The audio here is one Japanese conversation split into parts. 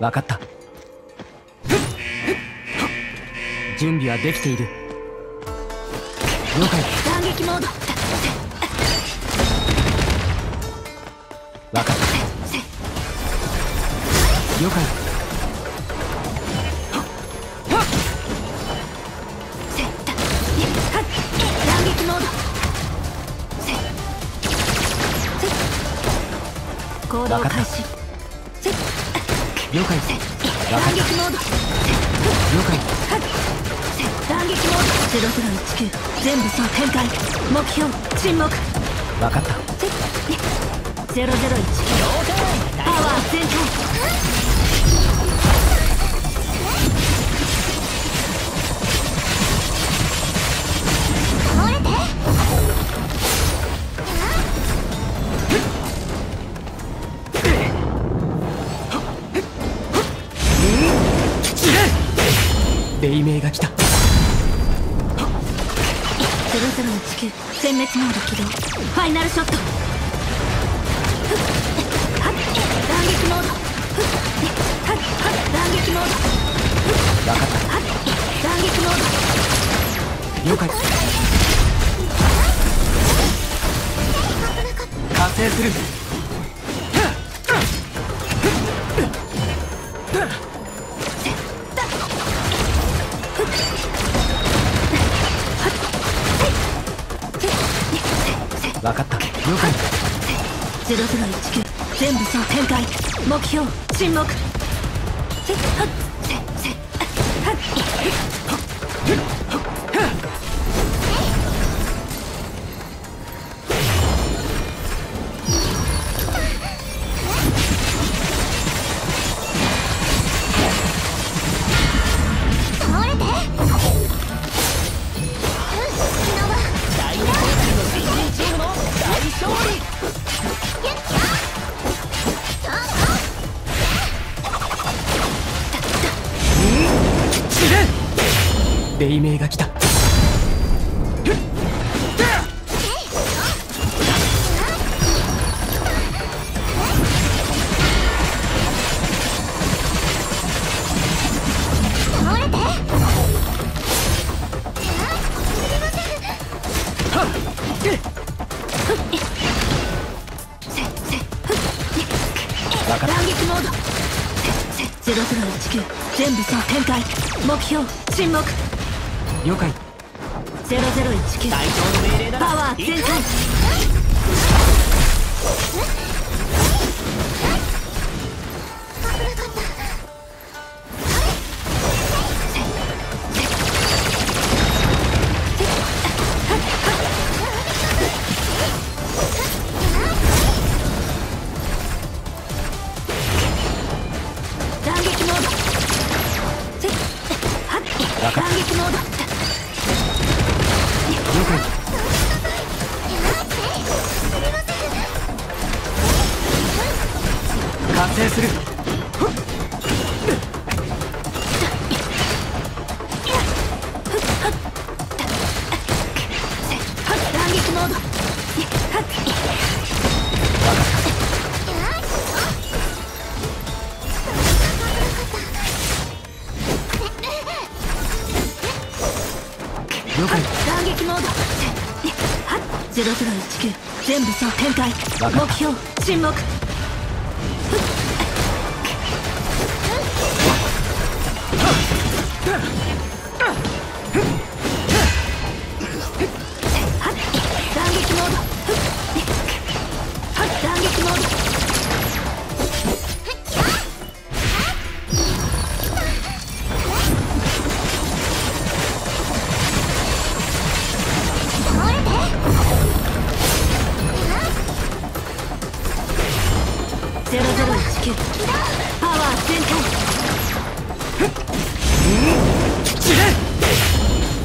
分かった。準備はできている。了解。反撃モード。分かった。了解。反撃モード。行動開始。了解。反撃モード。了解。反撃モード。0019全部総展開。目標沈黙。分かった。0019パワー全開。倒れて。黎明が来た。0019全滅モード起動。ファイナルショット。弾撃モード。弾撃モード。分かった。弾撃モード。了解。加勢する。分かった。了解。0019全部総展開。目標沈黙。黎明が来た。0019全部総展開。目標沈黙。了解。0019パワー全開。弾撃モード。弾撃モード。発生する。反撃モード。了解。反撃モード。0019全部総展開。目標沈黙。0019パワー全開。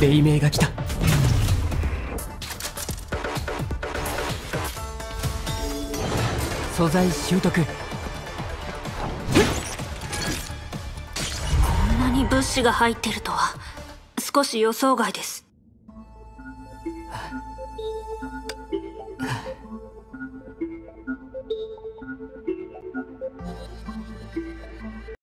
黎明が来た。素材習得。こんなに物資が入ってるとは少し予想外です。